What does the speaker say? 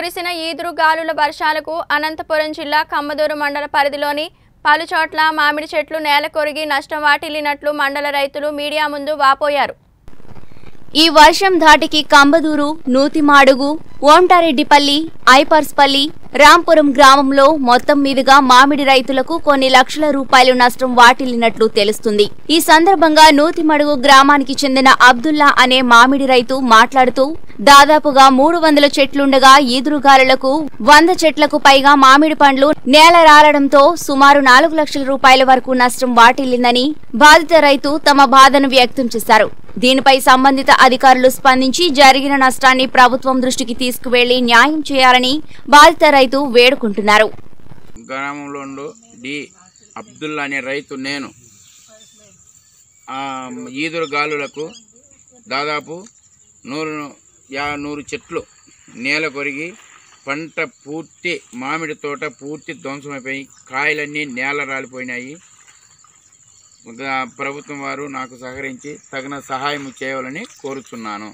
కురిసిన ఈదురు గాలుల వర్షాలకు అనంతపురం జిల్లా కంబదూరు మండల పరిధిలోని పలుచోట్ల మామిడి చెట్లు నేలకొరిగి నష్టం వాటిల్లినట్లు మండల రైతులు మీడియా ముందు వాపోయారు. ఈ వర్షం ధాటికి కంబదూరు, నూతిమాడుగు, ఓంటారెడ్డిపల్లి, ఐపర్స్పల్లి, రాంపురం గ్రామంలో మొత్తం మీదుగా మామిడి రైతులకు కొన్ని లక్షల రూపాయలు నష్టం వాటిల్లినట్లు తెలుస్తుంది. ఈ సందర్భంగా నూతిమడుగు గ్రామానికి చెందిన అబ్దుల్లా అనే మామిడి రైతు మాట్లాడుతూ, దాదాపుగా 300 చెట్లుండగా ఈదురుగాలులకు 100 చెట్లకు పైగా మామిడి పండ్లు నేల రాలడంతో సుమారు 4 లక్షల రూపాయల వరకు నష్టం వాటిల్లిందని బాధిత రైతు తమ బాధను వ్యక్తం చేశారు. దీనిపై సంబంధిత అధికారులు స్పందించి జరిగిన నష్టాన్ని ప్రభుత్వం దృష్టికి తీసుకువెళ్లి న్యాయం చేయాలని బాధిత రైతు వేడుకుంటున్నారు. గ్రామంలో డి అబ్దుల్లా అనే రైతు నేను. ఈదురు గాలులకు దాదాపు 100 చెట్లు నేల కొరిగి పంట పూర్తి మామిడి తోట పూర్తి ధ్వంసమైపోయి కాయలన్నీ నేల రాలిపోయినాయి. ప్రభుత్వం వారు నాకు సహకరించి తగిన సహాయం చేయాలని కోరుతున్నాను.